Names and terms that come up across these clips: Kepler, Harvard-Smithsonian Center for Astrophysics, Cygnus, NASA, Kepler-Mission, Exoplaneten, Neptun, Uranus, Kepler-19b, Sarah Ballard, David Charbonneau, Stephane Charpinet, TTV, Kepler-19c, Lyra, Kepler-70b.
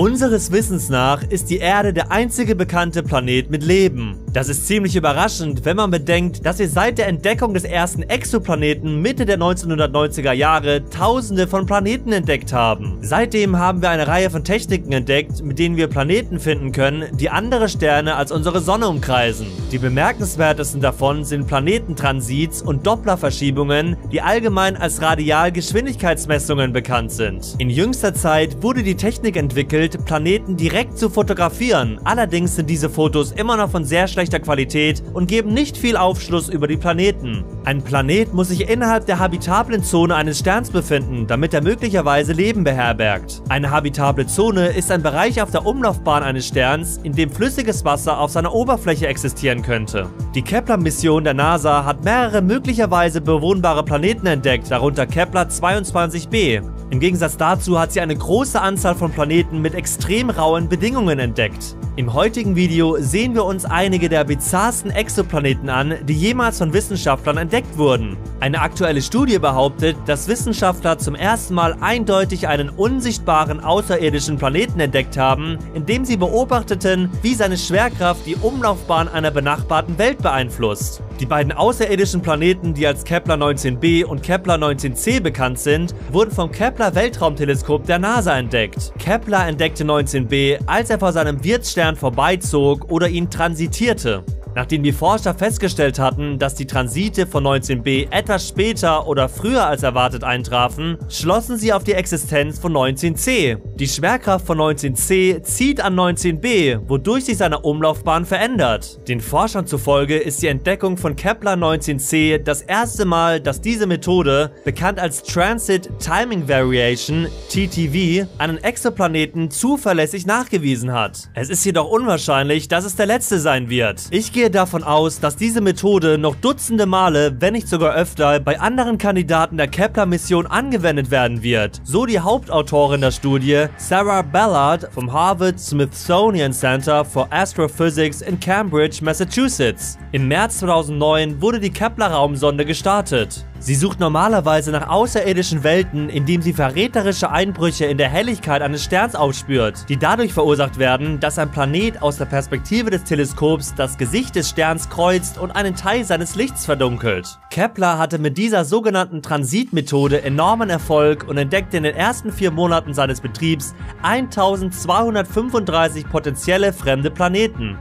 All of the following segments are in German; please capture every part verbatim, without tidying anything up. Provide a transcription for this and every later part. Unseres Wissens nach ist die Erde der einzige bekannte Planet mit Leben. Das ist ziemlich überraschend, wenn man bedenkt, dass wir seit der Entdeckung des ersten Exoplaneten Mitte der neunzehnhundertneunziger Jahre tausende von Planeten entdeckt haben. Seitdem haben wir eine Reihe von Techniken entdeckt, mit denen wir Planeten finden können, die andere Sterne als unsere Sonne umkreisen. Die bemerkenswertesten davon sind Planetentransits und Dopplerverschiebungen, die allgemein als Radialgeschwindigkeitsmessungen bekannt sind. In jüngster Zeit wurde die Technik entwickelt, Planeten direkt zu fotografieren, allerdings sind diese Fotos immer noch von sehr schlechter Qualität und geben nicht viel Aufschluss über die Planeten. Ein Planet muss sich innerhalb der habitablen Zone eines Sterns befinden, damit er möglicherweise Leben beherbergt. Eine habitable Zone ist ein Bereich auf der Umlaufbahn eines Sterns, in dem flüssiges Wasser auf seiner Oberfläche existieren könnte. Die Kepler-Mission der NASA hat mehrere möglicherweise bewohnbare Planeten entdeckt, darunter Kepler zweiundzwanzig b. Im Gegensatz dazu hat sie eine große Anzahl von Planeten mit extrem rauen Bedingungen entdeckt. Im heutigen Video sehen wir uns einige der bizarrsten Exoplaneten an, die jemals von Wissenschaftlern entdeckt wurden. Eine aktuelle Studie behauptet, dass Wissenschaftler zum ersten Mal eindeutig einen unsichtbaren außerirdischen Planeten entdeckt haben, indem sie beobachteten, wie seine Schwerkraft die Umlaufbahn einer benachbarten Welt beeinflusst. Die beiden außerirdischen Planeten, die als Kepler neunzehn b und Kepler neunzehn c bekannt sind, wurden vom Kepler-Weltraumteleskop der NASA entdeckt. Kepler entdeckte neunzehn b, als er vor seinem Wirtsstern vorbeizog oder ihn transitierte. Nachdem die Forscher festgestellt hatten, dass die Transite von neunzehn b etwas später oder früher als erwartet eintrafen, schlossen sie auf die Existenz von neunzehn c. Die Schwerkraft von neunzehn c zieht an neunzehn b, wodurch sich seine Umlaufbahn verändert. Den Forschern zufolge ist die Entdeckung von Kepler neunzehn c das erste Mal, dass diese Methode, bekannt als Transit Timing Variation T T V, einen Exoplaneten zuverlässig nachgewiesen hat. Es ist jedoch unwahrscheinlich, dass es der letzte sein wird. Ich gehe Ich gehe davon aus, dass diese Methode noch dutzende Male, wenn nicht sogar öfter, bei anderen Kandidaten der Kepler-Mission angewendet werden wird, so die Hauptautorin der Studie, Sarah Ballard vom Harvard-Smithsonian Center for Astrophysics in Cambridge, Massachusetts. Im März zweitausendneun wurde die Kepler-Raumsonde gestartet. Sie sucht normalerweise nach außerirdischen Welten, indem sie verräterische Einbrüche in der Helligkeit eines Sterns aufspürt, die dadurch verursacht werden, dass ein Planet aus der Perspektive des Teleskops das Gesicht des Sterns kreuzt und einen Teil seines Lichts verdunkelt. Kepler hatte mit dieser sogenannten Transitmethode enormen Erfolg und entdeckte in den ersten vier Monaten seines Betriebs eintausendzweihundertfünfunddreißig potenzielle fremde Planeten.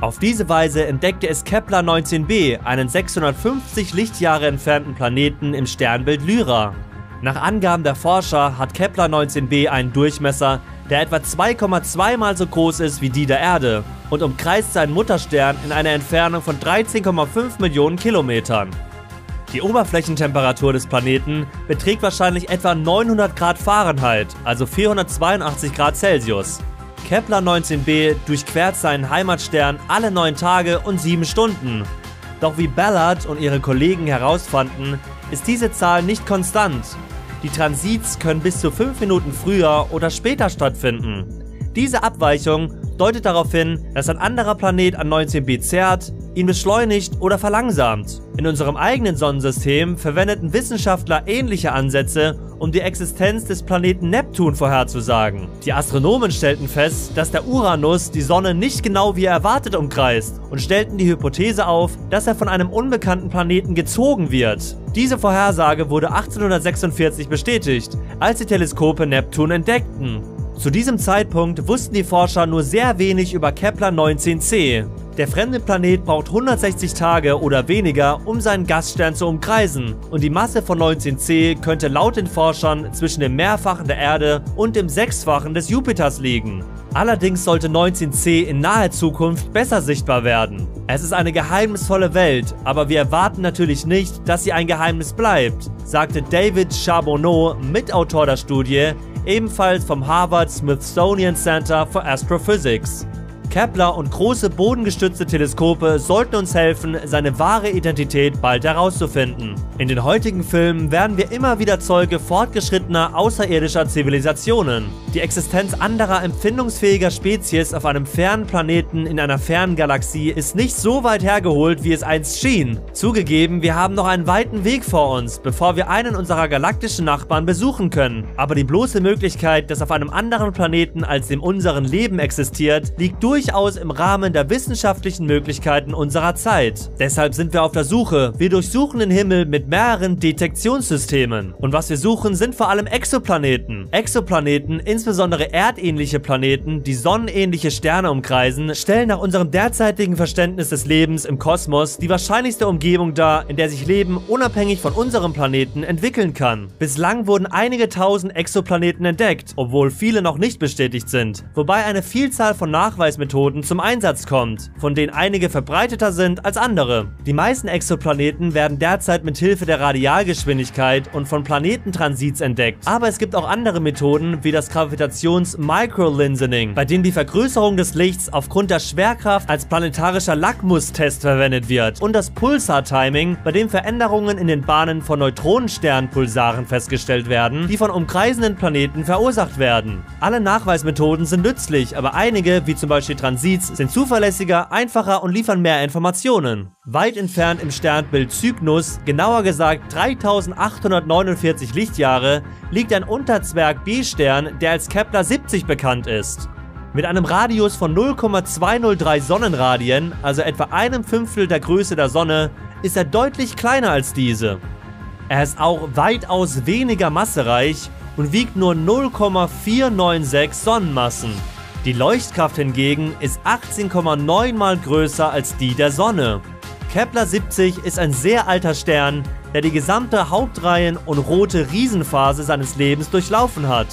Auf diese Weise entdeckte es Kepler neunzehn b, einen sechshundertfünfzig Lichtjahre entfernten Planeten im Sternbild Lyra. Nach Angaben der Forscher hat Kepler neunzehn b einen Durchmesser, der etwa zwei Komma zwei mal so groß ist wie die der Erde und umkreist seinen Mutterstern in einer Entfernung von dreizehn Komma fünf Millionen Kilometern. Die Oberflächentemperatur des Planeten beträgt wahrscheinlich etwa neunhundert Grad Fahrenheit, also vierhundertzweiundachtzig Grad Celsius. Kepler neunzehn b durchquert seinen Heimatstern alle neun Tage und sieben Stunden. Doch wie Ballard und ihre Kollegen herausfanden, ist diese Zahl nicht konstant. Die Transits können bis zu fünf Minuten früher oder später stattfinden. Diese Abweichung deutet darauf hin, dass ein anderer Planet an neunzehn b zerrt, ihn beschleunigt oder verlangsamt. In unserem eigenen Sonnensystem verwendeten Wissenschaftler ähnliche Ansätze, um die Existenz des Planeten Neptun vorherzusagen. Die Astronomen stellten fest, dass der Uranus die Sonne nicht genau wie erwartet umkreist und stellten die Hypothese auf, dass er von einem unbekannten Planeten gezogen wird. Diese Vorhersage wurde achtzehnhundertsechsundvierzig bestätigt, als die Teleskope Neptun entdeckten. Zu diesem Zeitpunkt wussten die Forscher nur sehr wenig über Kepler neunzehn c. Der fremde Planet braucht hundertsechzig Tage oder weniger, um seinen Gaststern zu umkreisen, und die Masse von neunzehn c könnte laut den Forschern zwischen dem Mehrfachen der Erde und dem Sechsfachen des Jupiters liegen. Allerdings sollte neunzehn c in naher Zukunft besser sichtbar werden. Es ist eine geheimnisvolle Welt, aber wir erwarten natürlich nicht, dass sie ein Geheimnis bleibt, sagte David Charbonneau, Mitautor der Studie, ebenfalls vom Harvard-Smithsonian Center for Astrophysics. Kepler und große bodengestützte Teleskope sollten uns helfen, seine wahre Identität bald herauszufinden. In den heutigen Filmen werden wir immer wieder Zeuge fortgeschrittener außerirdischer Zivilisationen. Die Existenz anderer empfindungsfähiger Spezies auf einem fernen Planeten in einer fernen Galaxie ist nicht so weit hergeholt, wie es einst schien. Zugegeben, wir haben noch einen weiten Weg vor uns, bevor wir einen unserer galaktischen Nachbarn besuchen können. Aber die bloße Möglichkeit, dass auf einem anderen Planeten als dem unseren Leben existiert, liegt durchaus im Rahmen der wissenschaftlichen Möglichkeiten unserer Zeit. Deshalb sind wir auf der Suche. Wir durchsuchen den Himmel mit mehreren Detektionssystemen. Und was wir suchen, sind vor allem Exoplaneten. Exoplaneten, insbesondere erdähnliche Planeten, die sonnenähnliche Sterne umkreisen, stellen nach unserem derzeitigen Verständnis des Lebens im Kosmos die wahrscheinlichste Umgebung dar, in der sich Leben unabhängig von unserem Planeten entwickeln kann. Bislang wurden einige tausend Exoplaneten entdeckt, obwohl viele noch nicht bestätigt sind, wobei eine Vielzahl von Nachweismethoden zum Einsatz kommt, von denen einige verbreiteter sind als andere. Die meisten Exoplaneten werden derzeit mit Hilfe der Radialgeschwindigkeit und von Planetentransits entdeckt, aber es gibt auch andere Methoden wie das Gravitations-Microlinsening, bei denen die Vergrößerung des Lichts aufgrund der Schwerkraft als planetarischer Lackmustest verwendet wird, und das Pulsar-Timing, bei dem Veränderungen in den Bahnen von Neutronensternpulsaren festgestellt werden, die von umkreisenden Planeten verursacht werden. Alle Nachweismethoden sind nützlich, aber einige, wie zum Beispiel Transits, sind zuverlässiger, einfacher und liefern mehr Informationen. Weit entfernt im Sternbild Cygnus, genauer gesagt dreitausendachthundertneunundvierzig Lichtjahre, liegt ein Unterzwerg B-Stern, der als Kepler siebzig bekannt ist. Mit einem Radius von null Komma zweihundertdrei Sonnenradien, also etwa einem Fünftel der Größe der Sonne, ist er deutlich kleiner als diese. Er ist auch weitaus weniger massereich und wiegt nur null Komma vierhundertneunundsechzig Sonnenmassen. Die Leuchtkraft hingegen ist achtzehn Komma neun mal größer als die der Sonne. Kepler siebzig ist ein sehr alter Stern, der die gesamte Hauptreihen- und rote Riesenphase seines Lebens durchlaufen hat.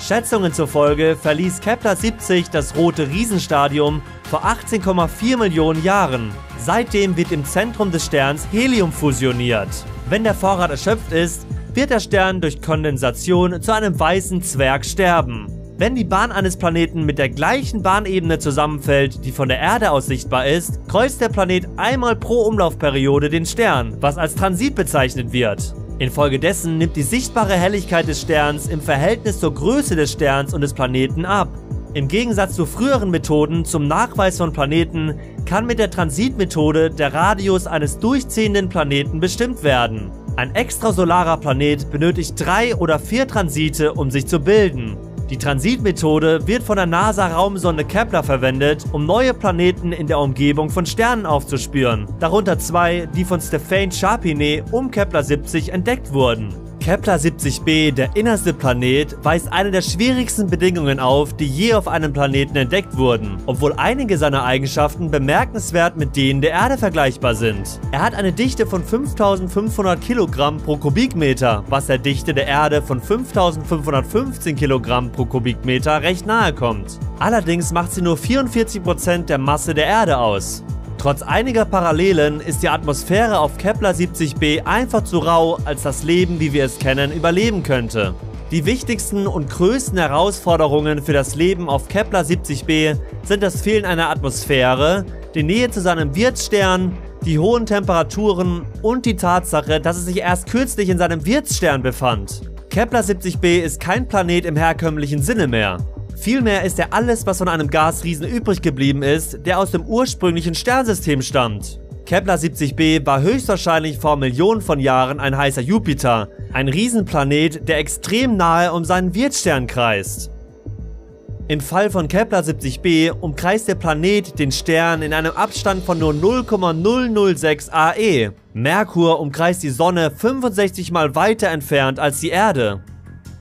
Schätzungen zufolge verließ Kepler siebzig das rote Riesenstadium vor achtzehn Komma vier Millionen Jahren. Seitdem wird im Zentrum des Sterns Helium fusioniert. Wenn der Vorrat erschöpft ist, wird der Stern durch Kondensation zu einem weißen Zwerg sterben. Wenn die Bahn eines Planeten mit der gleichen Bahnebene zusammenfällt, die von der Erde aus sichtbar ist, kreuzt der Planet einmal pro Umlaufperiode den Stern, was als Transit bezeichnet wird. Infolgedessen nimmt die sichtbare Helligkeit des Sterns im Verhältnis zur Größe des Sterns und des Planeten ab. Im Gegensatz zu früheren Methoden zum Nachweis von Planeten kann mit der Transitmethode der Radius eines durchziehenden Planeten bestimmt werden. Ein extrasolarer Planet benötigt drei oder vier Transite, um sich zu bilden. Die Transitmethode wird von der NASA-Raumsonde Kepler verwendet, um neue Planeten in der Umgebung von Sternen aufzuspüren, darunter zwei, die von Stephane Charpinet um Kepler siebzig entdeckt wurden. Kepler siebzig b, der innerste Planet, weist eine der schwierigsten Bedingungen auf, die je auf einem Planeten entdeckt wurden, obwohl einige seiner Eigenschaften bemerkenswert mit denen der Erde vergleichbar sind. Er hat eine Dichte von fünftausendfünfhundert Kilogramm pro Kubikmeter, was der Dichte der Erde von fünftausendfünfhundertfünfzehn Kilogramm pro Kubikmeter recht nahe kommt. Allerdings macht sie nur vierundvierzig Prozent der Masse der Erde aus. Trotz einiger Parallelen ist die Atmosphäre auf Kepler siebzig b einfach zu rau, als das Leben, wie wir es kennen, überleben könnte. Die wichtigsten und größten Herausforderungen für das Leben auf Kepler siebzig b sind das Fehlen einer Atmosphäre, die Nähe zu seinem Wirtsstern, die hohen Temperaturen und die Tatsache, dass es sich erst kürzlich in seinem Wirtsstern befand. Kepler siebzig b ist kein Planet im herkömmlichen Sinne mehr. Vielmehr ist er alles, was von einem Gasriesen übrig geblieben ist, der aus dem ursprünglichen Sternsystem stammt. Kepler siebzig b war höchstwahrscheinlich vor Millionen von Jahren ein heißer Jupiter, ein Riesenplanet, der extrem nahe um seinen Wirtsstern kreist. Im Fall von Kepler siebzig b umkreist der Planet den Stern in einem Abstand von nur null Komma null null sechs A E. Merkur umkreist die Sonne fünfundsechzig Mal weiter entfernt als die Erde.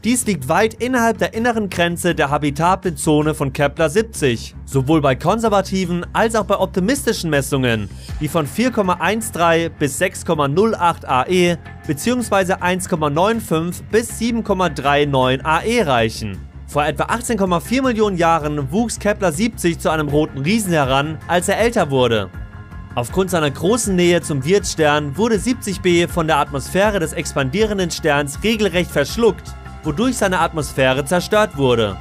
Dies liegt weit innerhalb der inneren Grenze der habitablen Zone von Kepler siebzig, sowohl bei konservativen als auch bei optimistischen Messungen, die von vier Komma dreizehn bis sechs Komma null acht A E bzw. eins Komma fünfundneunzig bis sieben Komma neununddreißig A E reichen. Vor etwa achtzehn Komma vier Millionen Jahren wuchs Kepler siebzig zu einem roten Riesen heran, als er älter wurde. Aufgrund seiner großen Nähe zum Wirtsstern wurde siebzig b von der Atmosphäre des expandierenden Sterns regelrecht verschluckt, wodurch seine Atmosphäre zerstört wurde.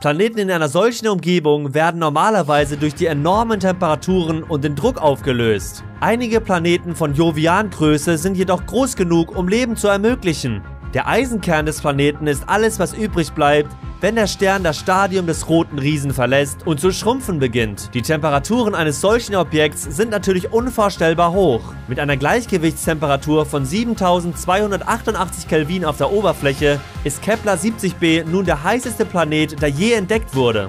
Planeten in einer solchen Umgebung werden normalerweise durch die enormen Temperaturen und den Druck aufgelöst. Einige Planeten von Jovian-Größe sind jedoch groß genug, um Leben zu ermöglichen. Der Eisenkern des Planeten ist alles, was übrig bleibt, wenn der Stern das Stadium des roten Riesen verlässt und zu schrumpfen beginnt. Die Temperaturen eines solchen Objekts sind natürlich unvorstellbar hoch. Mit einer Gleichgewichtstemperatur von siebentausendzweihundertachtundachtzig Kelvin auf der Oberfläche ist Kepler siebzig b nun der heißeste Planet, der je entdeckt wurde.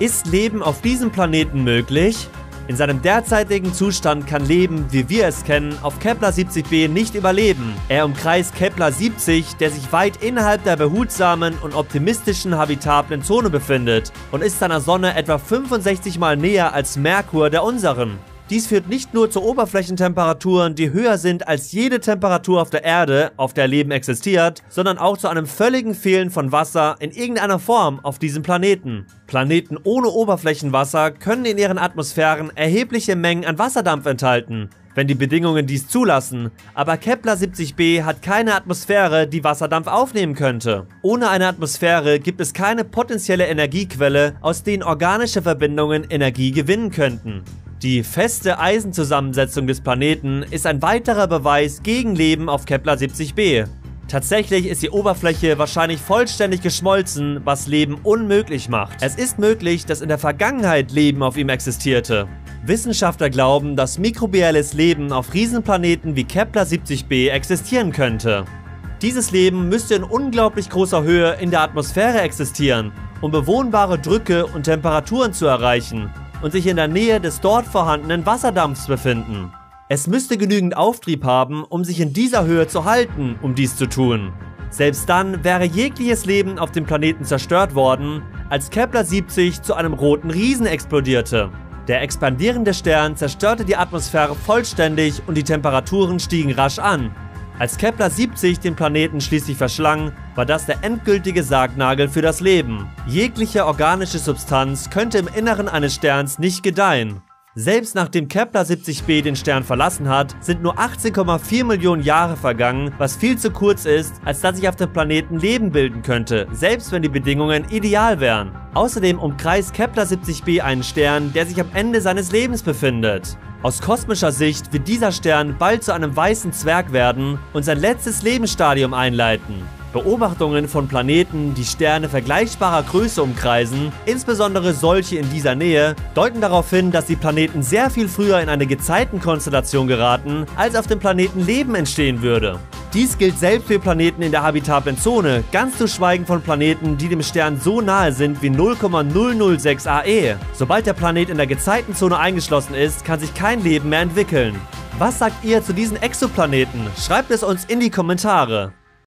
Ist Leben auf diesem Planeten möglich? In seinem derzeitigen Zustand kann Leben, wie wir es kennen, auf Kepler siebzig b nicht überleben. Er umkreist Kepler siebzig, der sich weit innerhalb der behutsamen und optimistischen habitablen Zone befindet und ist seiner Sonne etwa fünfundsechzig Mal näher als Merkur der unseren. Dies führt nicht nur zu Oberflächentemperaturen, die höher sind als jede Temperatur auf der Erde, auf der Leben existiert, sondern auch zu einem völligen Fehlen von Wasser in irgendeiner Form auf diesem Planeten. Planeten ohne Oberflächenwasser können in ihren Atmosphären erhebliche Mengen an Wasserdampf enthalten, wenn die Bedingungen dies zulassen, aber Kepler siebzig b hat keine Atmosphäre, die Wasserdampf aufnehmen könnte. Ohne eine Atmosphäre gibt es keine potenzielle Energiequelle, aus denen organische Verbindungen Energie gewinnen könnten. Die feste Eisenzusammensetzung des Planeten ist ein weiterer Beweis gegen Leben auf Kepler siebzig b. Tatsächlich ist die Oberfläche wahrscheinlich vollständig geschmolzen, was Leben unmöglich macht. Es ist möglich, dass in der Vergangenheit Leben auf ihm existierte. Wissenschaftler glauben, dass mikrobielles Leben auf Riesenplaneten wie Kepler siebzig b existieren könnte. Dieses Leben müsste in unglaublich großer Höhe in der Atmosphäre existieren, um bewohnbare Drücke und Temperaturen zu erreichen und sich in der Nähe des dort vorhandenen Wasserdampfs befinden. Es müsste genügend Auftrieb haben, um sich in dieser Höhe zu halten, um dies zu tun. Selbst dann wäre jegliches Leben auf dem Planeten zerstört worden, als Kepler siebzig zu einem roten Riesen explodierte. Der expandierende Stern zerstörte die Atmosphäre vollständig und die Temperaturen stiegen rasch an. Als Kepler siebzig den Planeten schließlich verschlang, war das der endgültige Sargnagel für das Leben. Jegliche organische Substanz könnte im Inneren eines Sterns nicht gedeihen. Selbst nachdem Kepler siebzig b den Stern verlassen hat, sind nur achtzehn Komma vier Millionen Jahre vergangen, was viel zu kurz ist, als dass sich auf dem Planeten Leben bilden könnte, selbst wenn die Bedingungen ideal wären. Außerdem umkreist Kepler siebzig b einen Stern, der sich am Ende seines Lebens befindet. Aus kosmischer Sicht wird dieser Stern bald zu einem weißen Zwerg werden und sein letztes Lebensstadium einleiten. Beobachtungen von Planeten, die Sterne vergleichbarer Größe umkreisen, insbesondere solche in dieser Nähe, deuten darauf hin, dass die Planeten sehr viel früher in eine Gezeitenkonstellation geraten, als auf dem Planeten Leben entstehen würde. Dies gilt selbst für Planeten in der habitablen Zone, ganz zu schweigen von Planeten, die dem Stern so nahe sind wie null Komma null null sechs A E. Sobald der Planet in der Gezeitenzone eingeschlossen ist, kann sich kein Leben mehr entwickeln. Was sagt ihr zu diesen Exoplaneten? Schreibt es uns in die Kommentare.